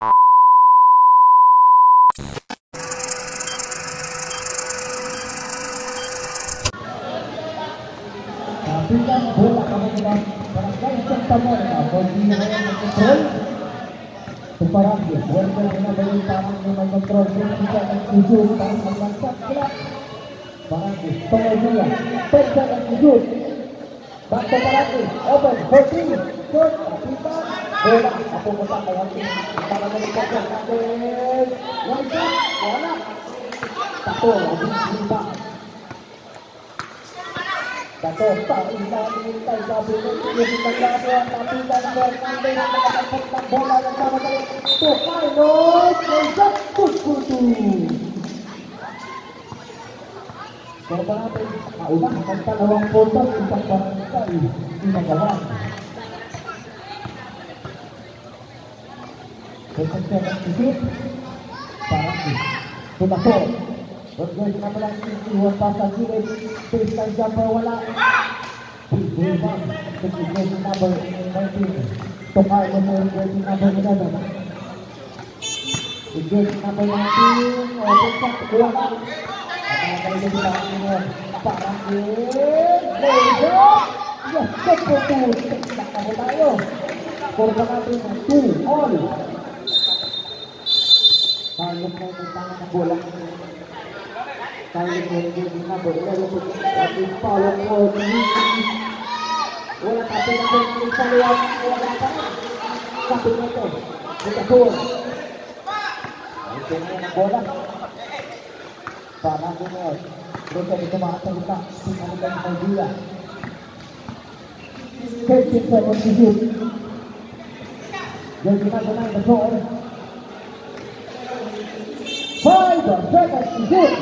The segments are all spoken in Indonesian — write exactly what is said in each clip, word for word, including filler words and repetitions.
Open, Dato tak indah minta jabu untuk kita jadual tapi dan bermain dengan bola yang sama sekali tupai nos mezat kudu. Berapa pun awak akan lawang foto untuk bermain di negara. Berkata sedikit, parah. Dato. Bergolak kembali di luar pasar kiri, terus jumpa walau berubah. Ketika kita bermain, tokai bermain kita bermain. Ketika kita bermain, orang tak kuat. Kalau kita bermain, parang berubah. Ya, seperti kita tahu, korban itu all. Kalau kita bermain, Kali mungkin kita berlalu tapi kalau kau ini, orang kata kata kita lihat orang kata satu meter kita turun, ini bola, panah bola, mereka berjemaatan kita dengan gembira, kita bersejuk, jadi kita bermain betul. Five seconds to shoot.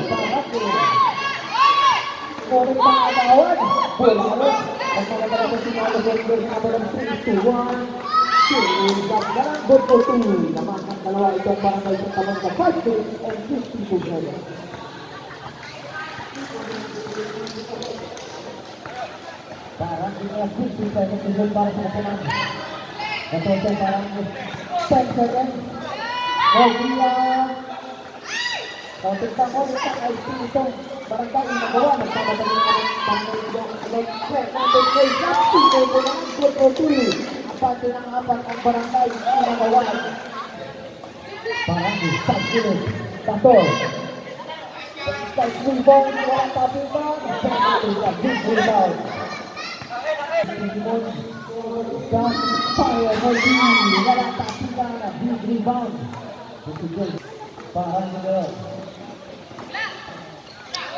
Orang bawa bola, orang bawa bola bergerak dalam perlawanan. Jangan berputus. Nama kalau itu barang itu kamu dapat tu, untuk itu saja. Barang ini untuk kita untuk barang pertemanan. Atau barang sekarang. Mobil. Kalau kita mau kita itu itu barangkali membawa bersama dengan bangun yang elektrik atau kejati dengan berpotong apa dengan apa yang barangkali membawa barang satu satu satu bom orang tapi barang satu bom dan saya beli orang tapi barang bom barang barang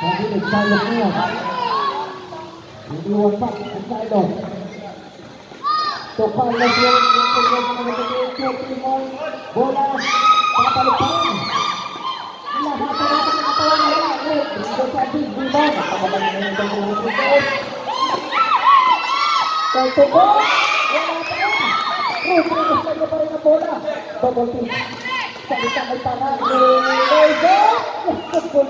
Jadi sayangnya, di wapak saya dong. Topan lagi yang terjun menjadi timur bola pada depan. Ia hanya satu orang yang berjudi di bawah pada menjadi timur. Kalau bola yang terus terus menyebarkan bola, bola itu kita bertahan dengan betul.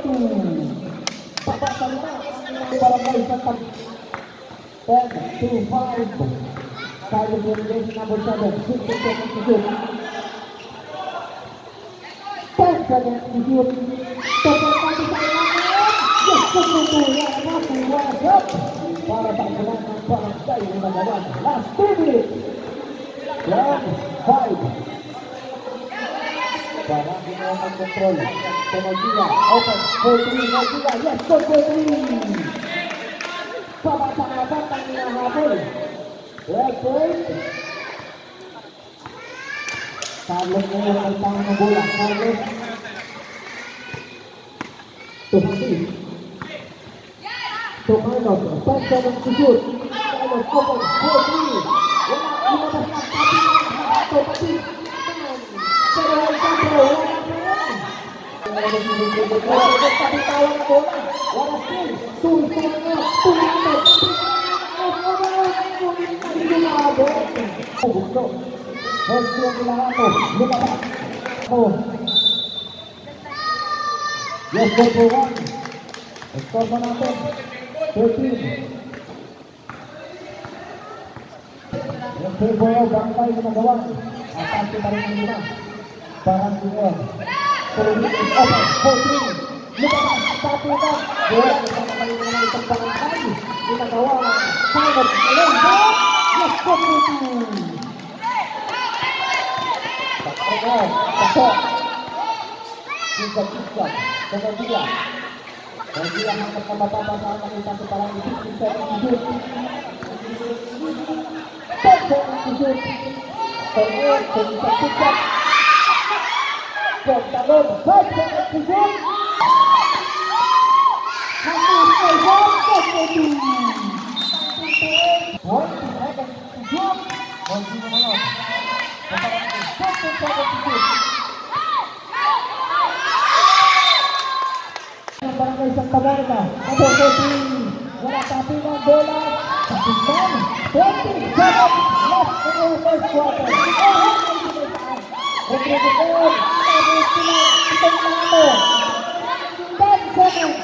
Bapak terima barang belikan dan tuhan saya boleh nama sahaja untuk hidup pasal hidup pasal kami saya yes betul yang mampu wajib para tak benar para saya mengawan last two minutes control. Tomoshida, open, for three, Tomoshida, yes, for three. Pabatangapatang minahabol. Left point. Carlos ngayon ang tawang ng bola. Carlos. Tomoshida. Tomoshida, pasta ng kusur. Carlos, open, for three. Wala, lumabas na pati ng Tomoshida. Pero ang tawang Wala na pagkakawang na bola. Wala still. Tuloy na. Tuloy na. Tuloy na. Tuloy na. Tuloy na. Bukso. Bukso. Lumabas. Yes, go for one. Estorba natin. thirteen. Yung Peboyo, gangpay na magawa. Atante pa rin ang lima. Parang lima. Open, fourteen, lumabas, satu na, doon, nakakali na naman itong pangangkay, ginagawa ng Simon Alonso, yes, fourteen! Pagkaroon, pasok, isag-isag, Tomoshida, Tomoshida hanggang na mababa sa nakita sa parang isip, isip, isip, pasok, isip, pangyon, isag-isag, Portador, falta de fútbol. Jamás el gol de fútbol. Falta de fútbol. Continúa mejor. Falta de fútbol. Para que se acabarla. A por fin. La tapina bola. Capitán. Fuerte. Los tres cuatro. Otro. Kita mampu dan senang dengan kejadian.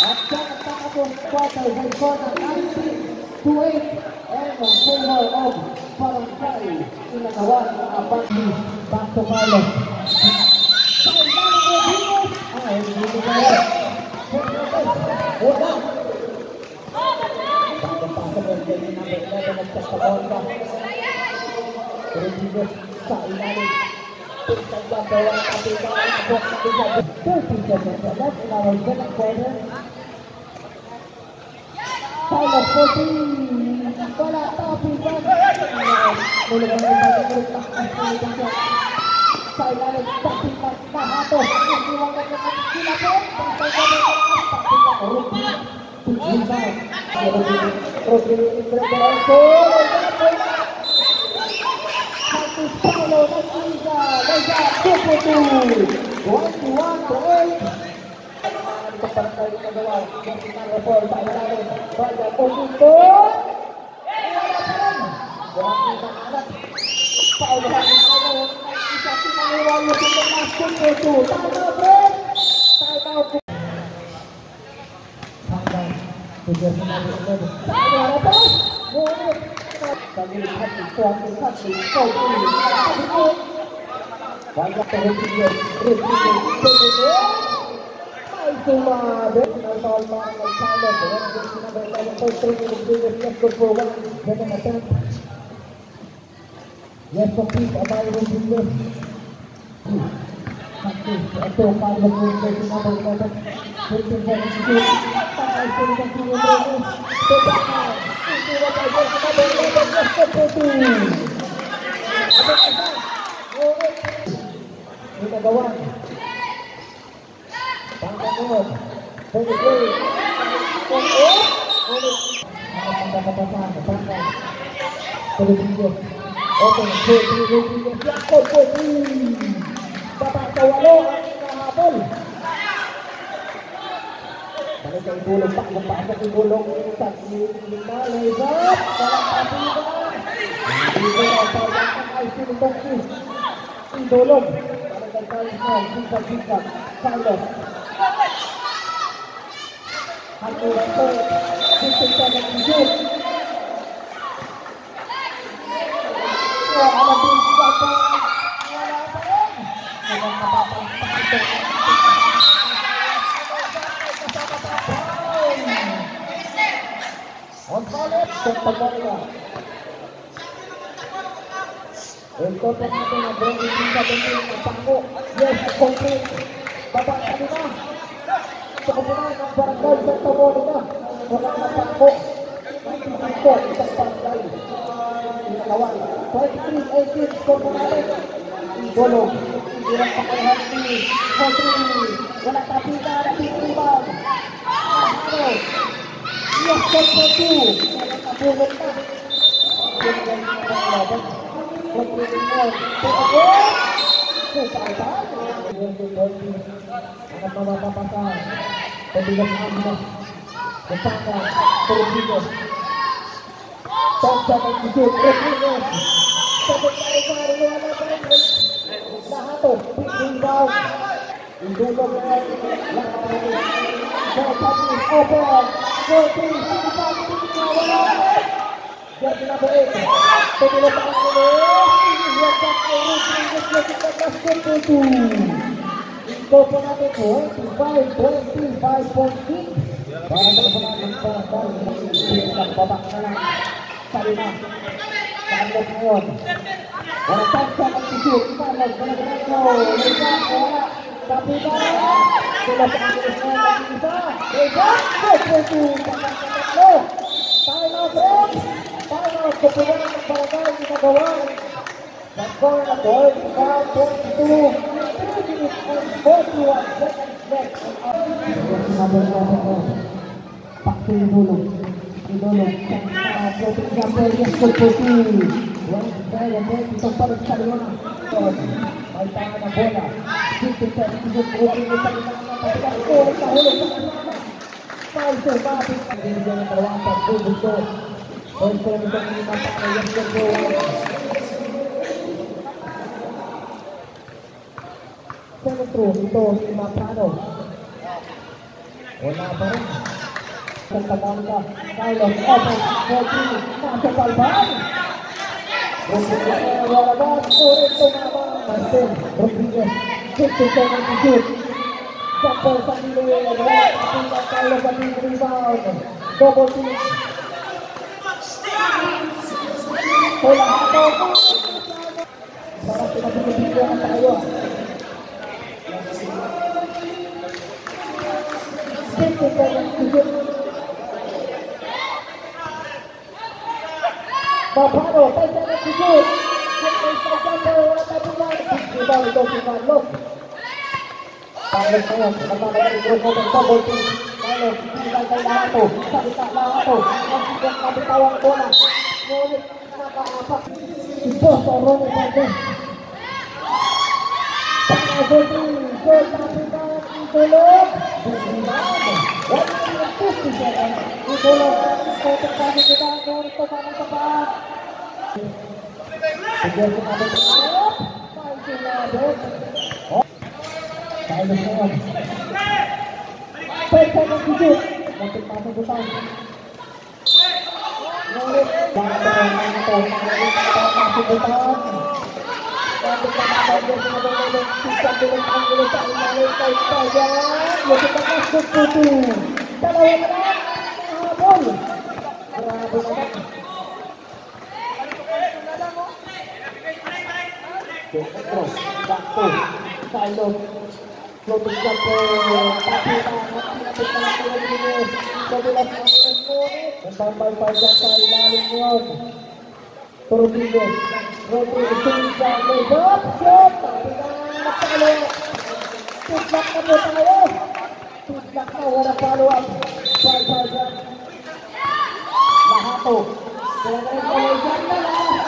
Akan takut kota berkota anti duit emang semua orang barangkali tidak kawan apa di batu malam. Wala Untuk penonton yang berani kita bentuk sanggup, yes, komplit. Bapak Sabina, sekemudian para guys bertemu dengan orang sanggup, masih sanggup kita pandai. Kita lawan. Poin tiga puluh delapan skor menarik. Ibolo, direct pakai hati. Kontri, bola tapi tak ada timbal. Yes, komplit. Boleh tak? Terima kasih. Terima Terima kasih. The goal of the now forty-one seconds. Centro itu lima Prado. Bola baru. Kembali Kailon open. Kopi masuk kalban. Bola baru itu nama Martin Rodriguez. Cukup dengan cukup. Jepol sambil bola tinggal Kailon sambil beribau. Double team. Bola atau bola kita berbicara Taiwan. Kita tujuh. Papado, kita tujuh. Kita sampai orang tadi malam. Kita itu kita lop. Kalau saya kata dari grup kita boleh. Kalau kita kalah tu, kita kalah tu. Kita kami tawang bola. Mulut apa apa. Kita sorong saja. Papado. Kita kita tolong berjuang. Walau terus jalan, kita lakukan kita untuk kami tepat. Kita kita berjuang. Saya berjuang. Pecah berjuang. Untuk kami tepat. Mulut jangan menonton. Kami tepat. Untuk melakukan perjalanan kita dengan anggota anggota saja, kita masuk itu. Kalau benar, habul. Habul. Terus, waktu, sailor, lutut jatuh, tapi tangan kita belum dinas. Jadi langsung itu, sampai panjang sailor luar. Terus dinas. Roti tinggal lewat siapa tidak tahu tidak kamu tahu tidak tahu ada paluan baik baik lah tu kalau kalau jangan ada paluan.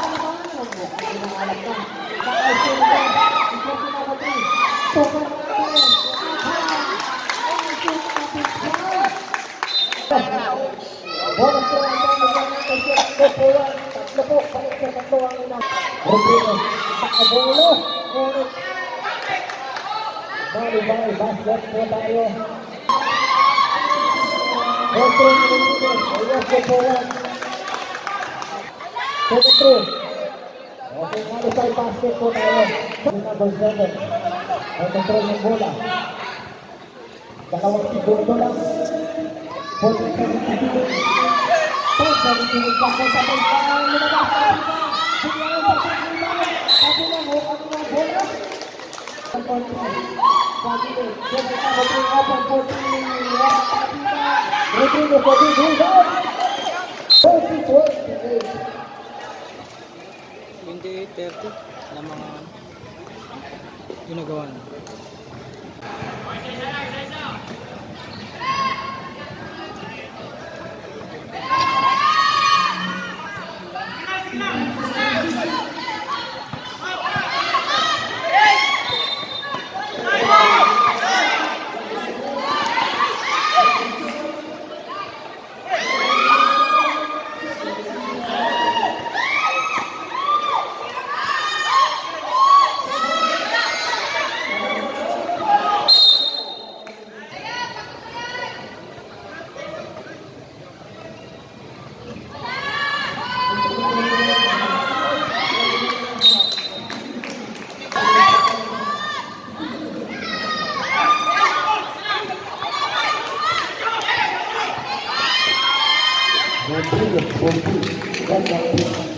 Lepuk balik ke ketuang ini. Rupanya tak boleh. Baru baru basket kembali. Betul betul. Ayat ketuang. Betul. Okey, baru saya basket kembali. Kita bersama. Betul bola. Kalau waktu bola, bola kita. Hindi thirty na mga ginagawa na. One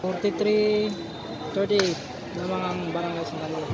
forty-three thirty ng mga barangay Sandali.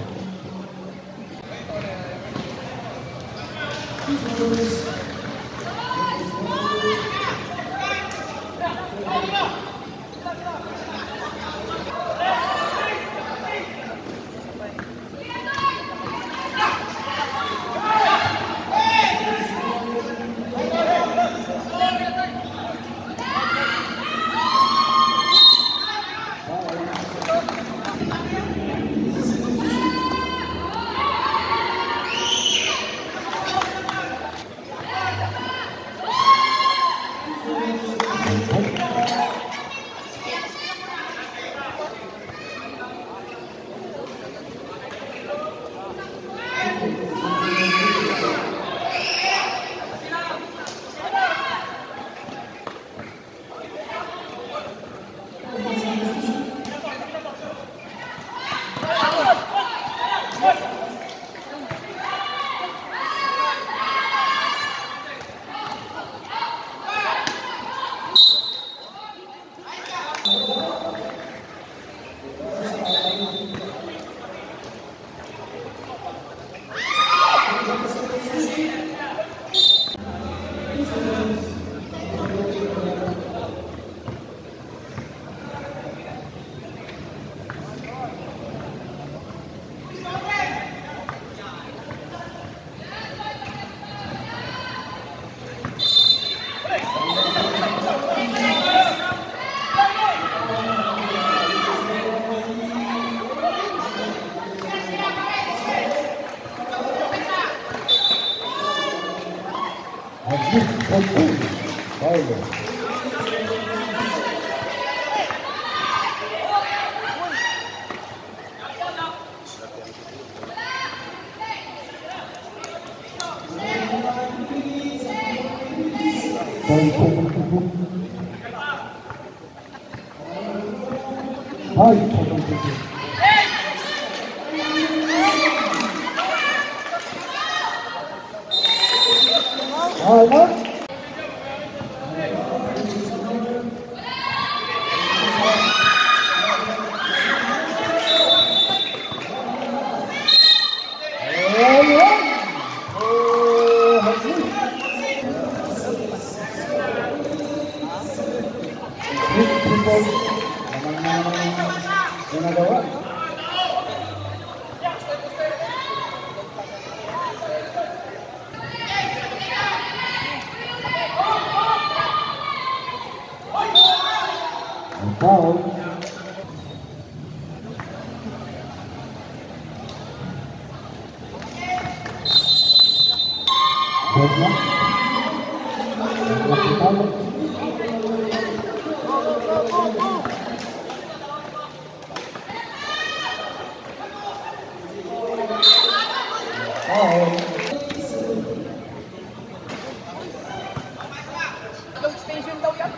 Station daw yan.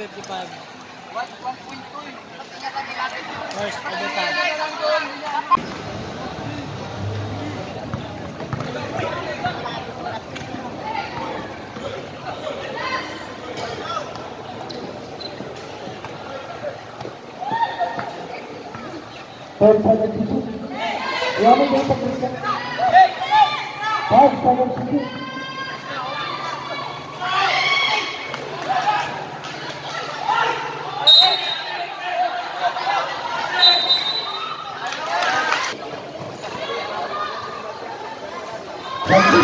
one fifty-five. one point two. First overtime. Five seven six. Eleven eight six. Five seven six. Thank you.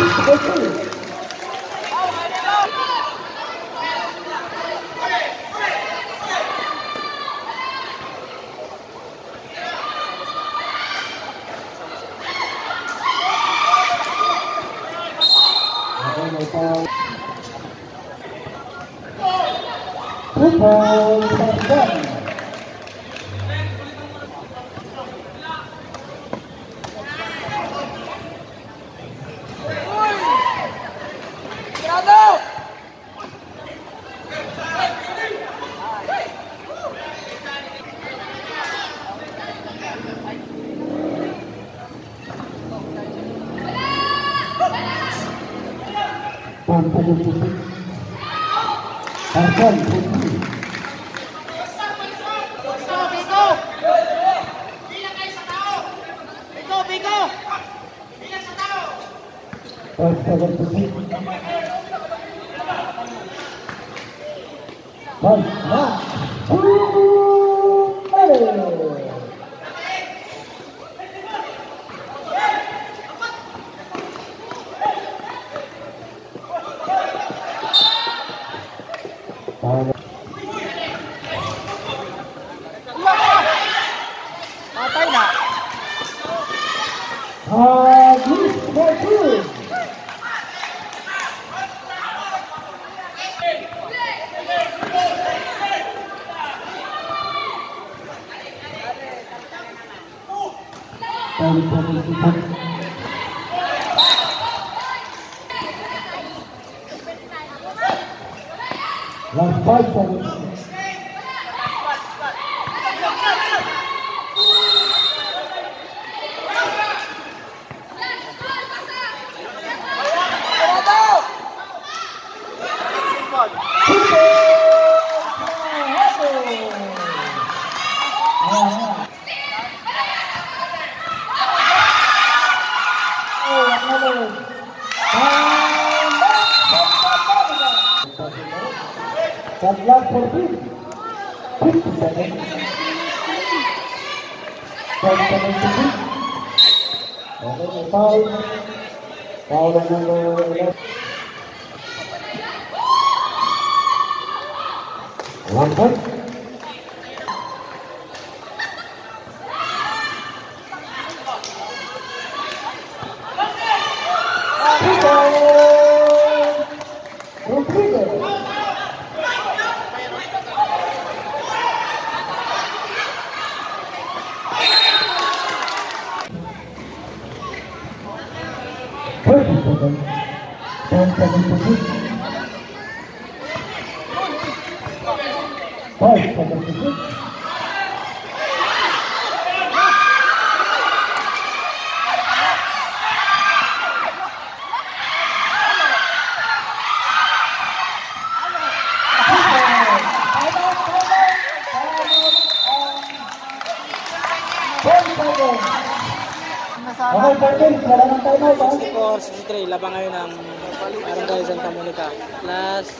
sixty-three, labang ngayon ang Barangay Santa Monica. Last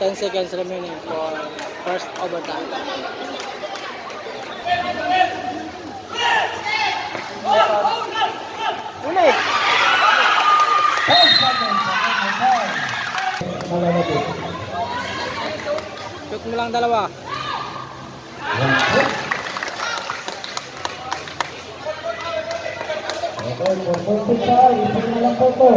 ten seconds remaining for first overtime. Ulit! Shoot mo lang dalawa. Por favor, por favor, por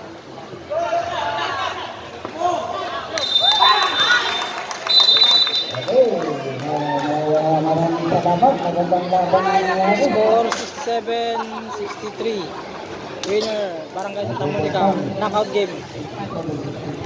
Score sixty-seven sixty-three. Winner, Barangay Tamonica. Knockout game.